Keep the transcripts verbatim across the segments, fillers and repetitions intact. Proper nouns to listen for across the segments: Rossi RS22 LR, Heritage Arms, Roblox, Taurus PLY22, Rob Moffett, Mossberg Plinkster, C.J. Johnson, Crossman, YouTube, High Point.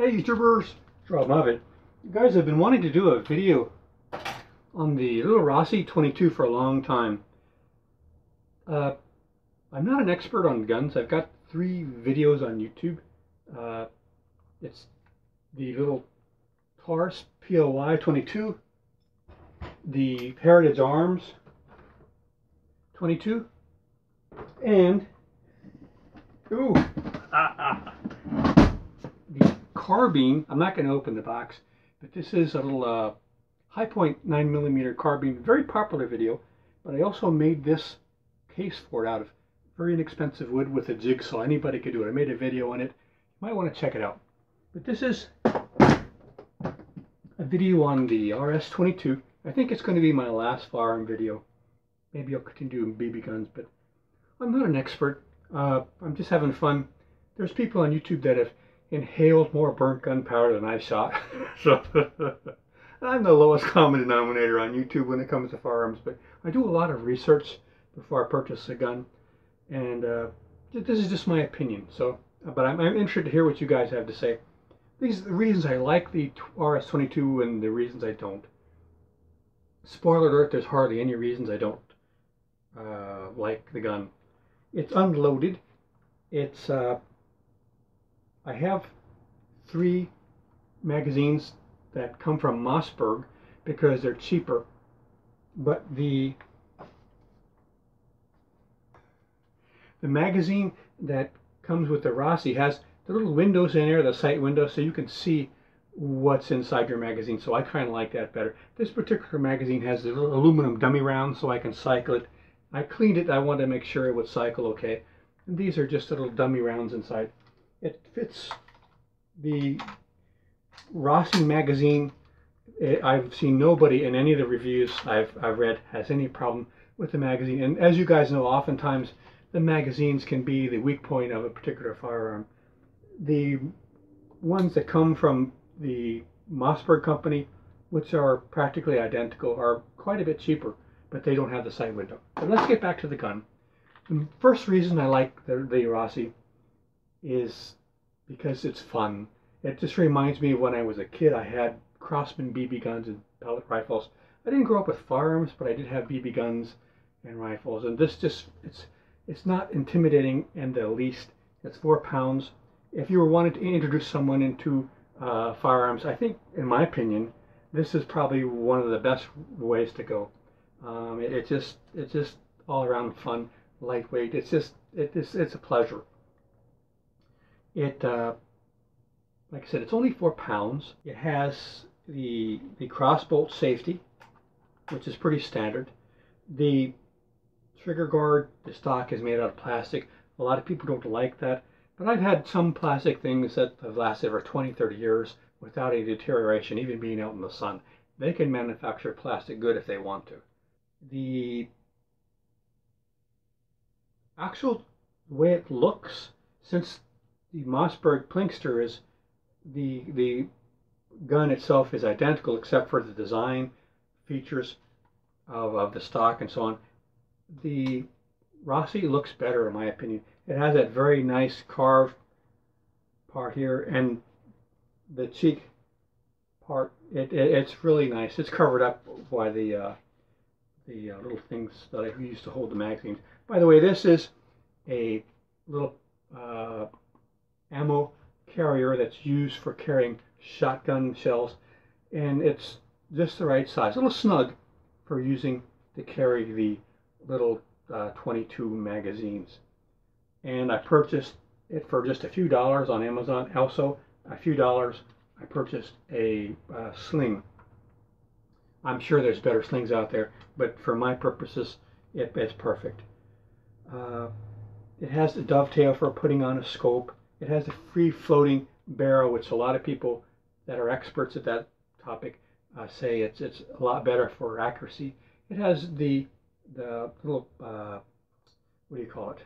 Hey YouTubers, it's Rob Moffett. You guys have been wanting to do a video on the little Rossi twenty-two for a long time. Uh, I'm not an expert on guns. I've got three videos on YouTube. Uh, it's the little Taurus P L Y twenty-two, the Heritage Arms twenty-two, and ooh, ah, ah, the carbine. I'm not going to open the box, but this is a little uh, High Point nine millimeter carbine. Very popular video, but I also made this case for it out of very inexpensive wood with a jigsaw. Anybody could do it. I made a video on it. You might want to check it out. But this is a video on the R S twenty-two. I think it's going to be my last firearm video. Maybe I'll continue doing B B guns, but I'm not an expert. Uh, I'm just having fun. There's people on YouTube that have inhaled more burnt gunpowder than I've shot. So I'm the lowest common denominator on YouTube when it comes to firearms, but I do a lot of research before I purchase a gun, and uh, this is just my opinion. So, but I'm, I'm interested to hear what you guys have to say. These are the reasons I like the R S twenty-two and the reasons I don't. Spoiler alert, there's hardly any reasons I don't uh, like the gun. It's unloaded. It's uh, I have three magazines that come from Mossberg because they're cheaper. But the the magazine that comes with the Rossi has the little windows in there, the sight windows, so you can see what's inside your magazine. So I kind of like that better. This particular magazine has the little aluminum dummy round, so I can cycle it. I cleaned it. I wanted to make sure it would cycle okay. And these are just little dummy rounds inside. It fits the Rossi magazine. It, I've seen nobody in any of the reviews I've, I've read has any problem with the magazine. And as you guys know, oftentimes the magazines can be the weak point of a particular firearm. The ones that come from the Mossberg company, which are practically identical, are quite a bit cheaper, but they don't have the side window. But let's get back to the gun. The first reason I like the, the Rossi is because it's fun. It just reminds me of when I was a kid. I had Crossman B B guns and pellet rifles. I didn't grow up with firearms, but I did have B B guns and rifles. And this just, it's it's not intimidating in the least. It's four pounds. If you were wanting to introduce someone into uh, firearms, I think, in my opinion, this is probably one of the best ways to go. Um, it, it just, it's just all around fun, lightweight. It's just, it, it's, it's a pleasure. It, uh, like I said, it's only four pounds. It has the the crossbolt safety, which is pretty standard. The trigger guard, the stock is made out of plastic. A lot of people don't like that, but I've had some plastic things that have lasted for twenty, thirty years without any deterioration, even being out in the sun. They can manufacture plastic good if they want to. The actual way it looks, since the Mossberg Plinkster is the the gun itself is identical except for the design features of, of the stock and so on, the Rossi looks better in my opinion. It has that very nice carved part here and the cheek part. It, it it's really nice. It's covered up by the uh, the uh, little things that I used to hold the magazines. By the way, this is a little uh, ammo carrier that's used for carrying shotgun shells, and it's just the right size, a little snug for using to carry the little uh, twenty-two magazines. And I purchased it for just a few dollars on Amazon. Also, a few dollars I purchased a uh, sling. I'm sure there's better slings out there, but for my purposes, it, it's perfect. Uh, it has the dovetail for putting on a scope. It has a free-floating barrel, which a lot of people that are experts at that topic uh, say it's it's a lot better for accuracy. It has the the little uh, what do you call it?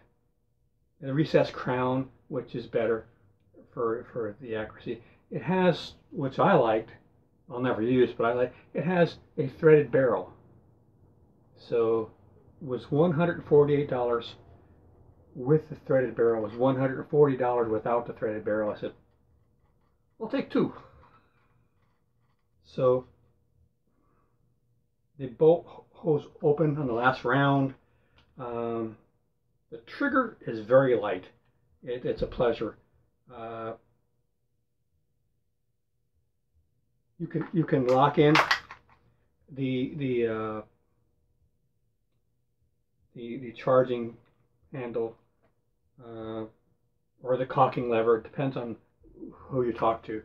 The recessed crown, which is better for for the accuracy. It has, which I liked, I'll never use, but I like, it has a threaded barrel. So it was one hundred forty-eight dollars with the threaded barrel. It was one hundred forty dollars without the threaded barrel. I said, I'll take two. So the bolt hose open on the last round. Um, the trigger is very light. It, it's a pleasure. Uh, you can you can lock in the the uh, the the charging handle uh, or the cocking lever. It depends on who you talk to.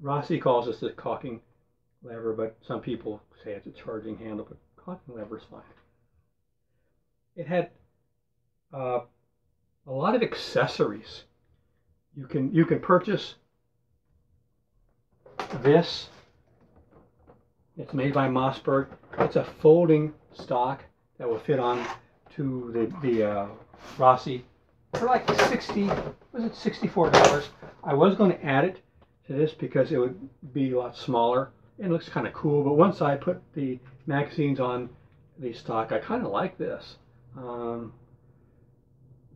Rossi calls this the cocking lever, but some people say it's a charging handle, but cocking lever is fine. It had uh, a lot of accessories. You can you can purchase this. It's made by Mossberg. It's a folding stock that will fit on to the the uh, Rossi for like sixty. Was it sixty-four dollars? I was going to add it to this because it would be a lot smaller. It looks kind of cool, but once I put the magazines on the stock, I kind of like this. Um,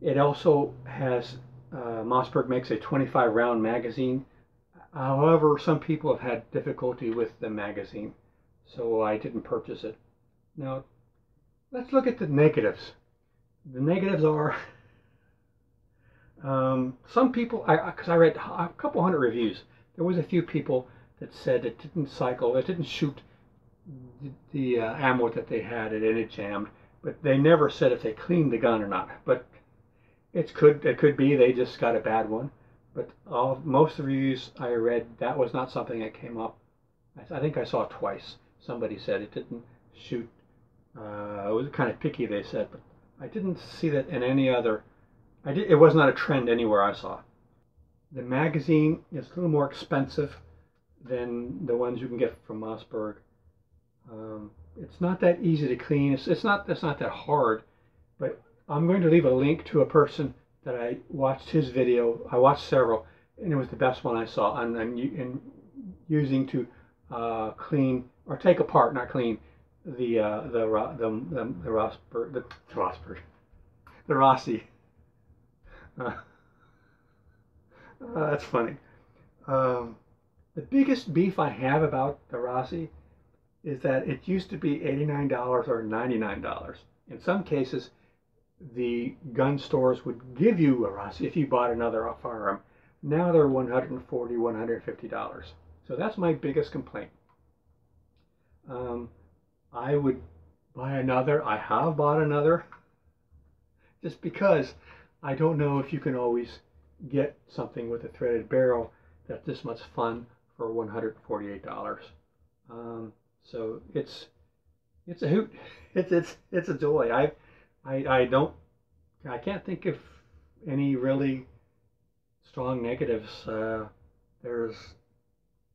it also has uh, Mossberg makes a twenty-five round magazine. However, some people have had difficulty with the magazine, so I didn't purchase it. Now, let's look at the negatives. The negatives are um, some people, I because I read a couple hundred reviews, there was a few people that said it didn't cycle, it didn't shoot the, the uh, ammo that they had, and it jammed. But they never said if they cleaned the gun or not. But it could it could be they just got a bad one. But all, most of the reviews I read, that was not something that came up. I, I think I saw twice. Somebody said it didn't shoot. Uh, it was kind of picky, they said. But I didn't see that in any other. I did, it was not a trend anywhere I saw. The magazine is a little more expensive than the ones you can get from Mossberg. Um, It's not that easy to clean. It's, it's not. It's not that hard. But I'm going to leave a link to a person that I watched his video. I watched several, and it was the best one I saw. And and, and using to uh, clean or take apart, not clean, the uh, the the the the Rosberg, the Rosberg, the Rossi. Uh, uh, that's funny. Um, the biggest beef I have about the Rossi is that it used to be eighty-nine dollars or ninety-nine dollars. In some cases, the gun stores would give you a Rossi if you bought another firearm. Now they're one hundred forty dollars, one hundred fifty dollars. So that's my biggest complaint. Um, I would buy another. I have bought another just because I don't know if you can always get something with a threaded barrel that's this much fun for one hundred forty-eight dollars. Um, So it's it's a hoot. It's it's it's a joy. I I I don't I can't think of any really strong negatives. Uh, there's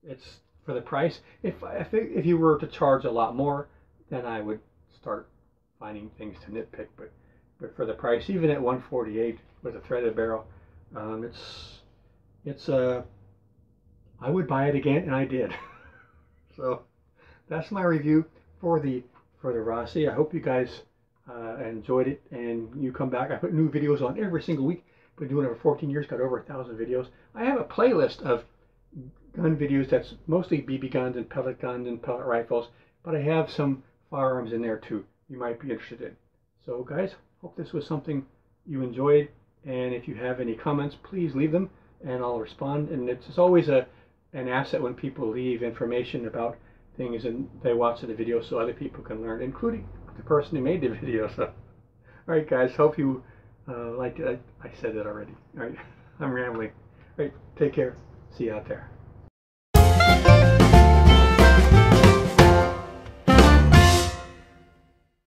it's for the price. If if if you were to charge a lot more, then I would start finding things to nitpick. But but for the price, even at one forty-eight with a threaded barrel, um, it's it's a uh, I would buy it again, and I did. So that's my review for the for the Rossi. I hope you guys uh, enjoyed it and you come back. I put new videos on every single week. Been doing it for fourteen years, got over a thousand videos. I have a playlist of gun videos that's mostly B B guns and pellet guns and pellet rifles, but I have some firearms in there too you might be interested in. So guys, hope this was something you enjoyed, and if you have any comments, please leave them and I'll respond. And it's, it's always a an asset when people leave information about things and they watch the video so other people can learn, including the person who made the video. So, all right, guys, hope you uh, liked it. I, I said that already. All right, I'm rambling. All right, take care. See you out there.